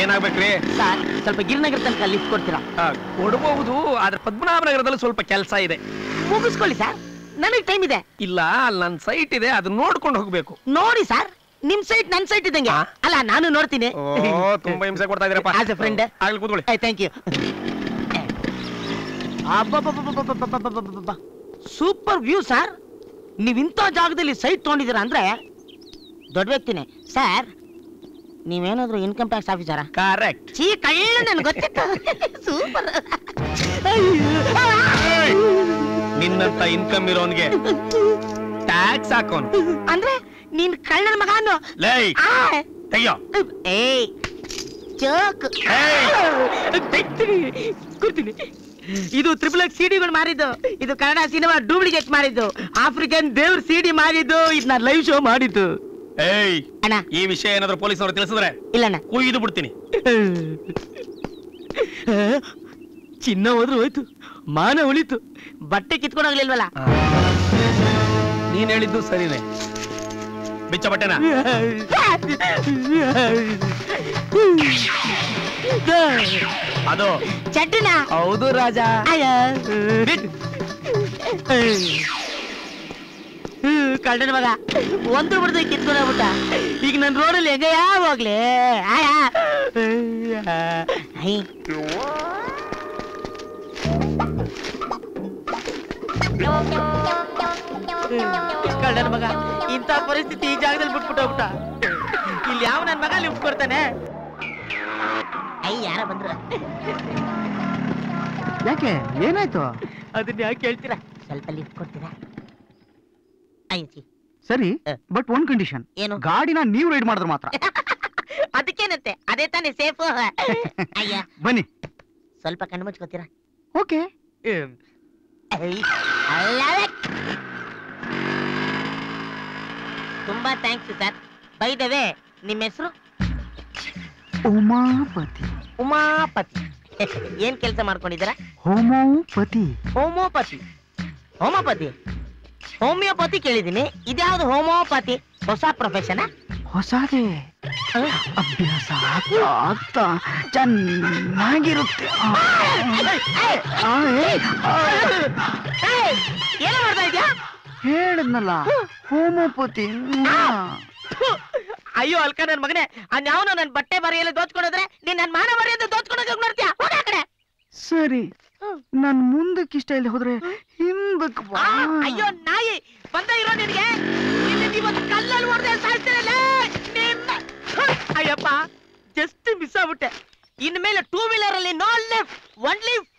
ಏನಾಗಬೇಕ್ರಿ sir ಸ್ವಲ್ಪ ಗಿರಿನಗರ ತನಕ lift ಕೊಡ್ತೀರಾ ಕೊಡಬಹುದು ಆದ್ರೆ ಪದ್ಮನಾಭನಗರದಲ್ಲಿ ಸ್ವಲ್ಪ ಕೆಲಸ ಇದೆ ಮುಗಿಸ್ಕೊಳ್ಳಿ ಸರ್ ನನಗೆ ಟೈಮ್ ಇದೆ ಇಲ್ಲ ನನ್ನ ಸೈಟ್ ಇದೆ ಅದನ್ನ ನೋಡ್ಕೊಂಡು ಹೋಗಬೇಕು ನೋಡಿ ಸರ್ ನಿಮ್ಮ ಸೈಟ್ ನನ್ನ ಸೈಟ್ ಇದ್ದಂಗೆ ಅಲ್ಲ ನಾನು ನೋಡ್ತೀನಿ ಓ ತುಂಬಾ ಹಿಂಸೆ ಕೊಡ್ತಾ ಇದೀರಪ್ಪ ಆಸ್ ಎ ಫ್ರೆಂಡ್ ಆಗಲಿ ಕೂತ್ಕೊಳ್ಳಿ ಥ್ಯಾಂಕ್ ಯು ಅಬ್ಬಾ ಸೂಪರ್ ವ್ಯೂ ಸರ್ ನೀವು ಇಂಥ ಜಾಗದಲ್ಲಿ ಸೈಟ್ ತಗೊಂಡಿದ್ದೀರಾ ಅಂದ್ರೆ ದೊಡ್ಡ ವ್ಯಕ್ತಿನೇ ಸರ್ ನೀವೇನಾದ್ರೂ ಇನ್ಕಮ್ ಟ್ಯಾಕ್ಸ್ ಆಫೀಸರಾ ಕರೆಕ್ಟ್ ಚೀ ಕಳ್ಳ ನನಗೆ ಗೊತ್ತಿತ್ತು ಸೂಪರ್ ನಿನ್ನಂತ ಇನ್ಕಮ್ ಇರೋನಿಗೆ ಟ್ಯಾಕ್ಸ್ ಹಾಕೋನು ಅಂದ್ರೆ ನೀನ್ ಕಳ್ಳನ ಮಗನು ಲೇ ತಯ್ಯೋ ಏ ಚೋಕ್ ತೆಕ್ತಿರಿ ಕುರ್ತಿನಿ ಇದು ಟ್ರಿಪಲ್ ಎಕ್ಸ್ ಸಿಡಿಗಳು ಮಾರಿದ್ದು ಇದು ಕನ್ನಡ ಸಿನಿಮಾ ಡೂಪ್ಲಿಕೇಟ್ ಮಾರಿದ್ದು ಆಫ್ರಿಕನ್ ದೇವ್ರ ಸಿಡಿ ಮಾರಿದ್ದು ಇದು ನಾನು ಲೈವ್ ಶೋ ಮಾಡಿದ್ದು ಏಯ್ ಅಣ್ಣ ಈ ವಿಷಯ ಏನಾದರೂ ಪೊಲೀಸನವರು ತಿಳಿಸಿದ್ರೆ ಇಲ್ಲ ಅಣ್ಣ ಕೂಗಿದು ಬಿಡ್ತೀನಿ ಚಿನ್ನ ಹೋದ್ರು ಹೋಯ್ತು ಮಾನ ಉಳಿತು ಬಟ್ಟೆ ಕಿತ್ಕೊಂಡು ಹೋಗ್ಲಿಲ್ವಲ್ಲ ನೀನ್ ಹೇಳಿದ್ದು ಸರಿನೇ ಬಿಚ್ಚ ಬಟ್ಟೆನಾ ಅದು ಚಡ್ಡಿನ ಹೌದು ರಾಜ ಕಳ್ಳನ ಮಗ ಒಂದು ಬಿಡದೆ ಕಿತ್ಕೊಂಡ ಬಿಟ್ಟ ಈಗ ನನ್ನ ರೋಡಲ್ಲಿ ಹೆಂಗ ಯಾವ ಹೋಗ್ಲಿ ಕಳ್ಳನ ಮಗ ಇಂಥ ಪರಿಸ್ಥಿತಿ ಈ ಜಾಗದಲ್ಲಿ ಬಿಟ್ಬಿಟ್ಟು ಹೋಗ್ಬಿಟ್ಟ ಇಲ್ಲಿ ಯಾವ ನನ್ನ ಮಗ ಲಿಫ್ಟ್ ಕೊಡ್ತಾನೆ ಯಾರ ಬಂದ್ರ ಯಾಕೆ ಏನಾಯ್ತು ಅದನ್ನ ಯಾಕೆ ಹೇಳ್ತೀರಾ ಸ್ವಲ್ಪ ಲಿಫ್ಟ್ ಕೊಡ್ತೀರಾ ಸರಿ ಬಟ್ ಒನ್ ಕಂಡೀಷನ್ ಏನು ಗಾಡಿನ ನೀವು ರೈಡ್ ಮಾಡಿದ್ರೆ ಮಾತ್ರ ಅದಕ್ಕೇನತ್ತೆ ಅದೇ ತಾನೇ ಸೇಫ್ ಅಯ್ಯ ಬನ್ನಿ ಸ್ವಲ್ಪ ಕಣ್ಣು ಮುಚ್ಕೋತೀರಾ ಓಕೆ ತುಂಬಾ thanks sir by the way ನಿಮ್ಮ ಹೆಸರು ಉಮಾಪತಿ ಉಮಾಪತಿ ಏನ್ ಕೆಲಸ ಮಾಡ್ಕೊಂಡಿದ್ದೀರಾ ಹೋಮೋಪತಿ ಹೋಮೋಪತಿ ಹೋಮೋಪತಿ ಹೋಮಿಯೋಪತಿ ಕೇಳಿದೀನಿ ಇದ್ಯಾವ್ದು ಹೋಮಿಯೋಪತಿ ಹೊಸ ಪ್ರೊಫೆಷನ್ ಹೊಸದೇ ಅಭ್ಯಾಸ ಆಗ್ತಾ ಚೆನ್ನಾಗಿರುತ್ತೆ ಏನ್ ಮಾಡ್ತಾ ಇದ್ಯಾ ಹೇಳಿದ್ನಲ್ಲ ಹೋಮಿಯೋಪತಿ ಅಯ್ಯೋ ಅಲ್ಕ ನನ್ ಮಗನೇ ಅನ್ಯಾವನು ನನ್ ಬಟ್ಟೆ ಬರೆಯಲ್ಲ ದೋಚ್ಕೊಂಡೋದ್ರೆ ನೀನ್ ನನ್ ಮಾನ ಬರೆಯೋದು ದೋಚ್ಕೊಂಡೋಗಿ ನೋಡ್ತೀಯ ಹೋಗ ಆ ಕಡೆ ಸರಿ ನನ್ ಮುಂದಕ್ಕೆ ಇಷ್ಟ ಇಲ್ಲ ಹೋದ್ರೆ ಹಿಂದಕ್ಕೆ ಬಾ ಅಯ್ಯೋ ನಾಯಿ ಬಂದ ಇರೋ ನಿನಗೆ ನಿನ್ನ ಇವತ್ತು ಕಲ್ಲಲ್ಲಿ ಹೊಡೆದೆ ಸಾಯ್ತೀರಲ್ಲ ನಿನ್ನ ಅಯ್ಯಪ್ಪ ಜಸ್ಟ್ ಮಿಸ್ ಆಗ್ಬಿಟ್ಟೆ ಇನ್ಮೇಲೆ ಟೂ ವೀಲರ್ ಅಲ್ಲಿ ನೋ ಲೆಫ್ಟ್ ಒನ್ ಲಿಫ್ಟ್